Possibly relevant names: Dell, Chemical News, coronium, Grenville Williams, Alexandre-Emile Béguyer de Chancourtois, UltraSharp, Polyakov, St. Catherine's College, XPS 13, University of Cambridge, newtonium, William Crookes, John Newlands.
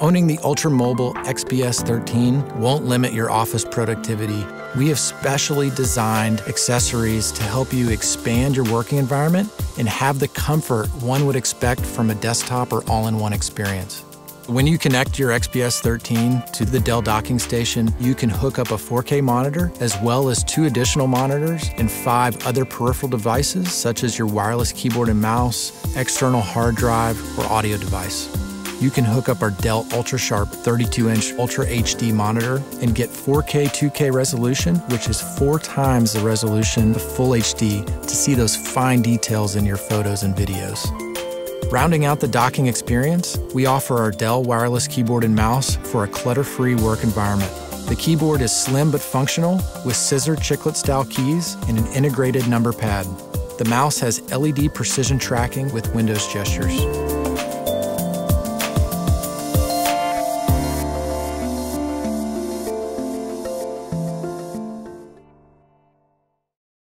Owning the ultra-mobile XPS 13 won't limit your office productivity. We have specially designed accessories to help you expand your working environment and have the comfort one would expect from a desktop or all-in-one experience. When you connect your XPS 13 to the Dell docking station, you can hook up a 4K monitor as well as 2 additional monitors and 5 other peripheral devices such as your wireless keyboard and mouse, external hard drive, or audio device. You can hook up our Dell UltraSharp 32-inch Ultra HD monitor and get 4K 2K resolution, which is 4 times the resolution of Full HD to see those fine details in your photos and videos. Rounding out the docking experience, we offer our Dell wireless keyboard and mouse for a clutter-free work environment. The keyboard is slim but functional with scissor chiclet-style keys and an integrated number pad. The mouse has LED precision tracking with Windows gestures.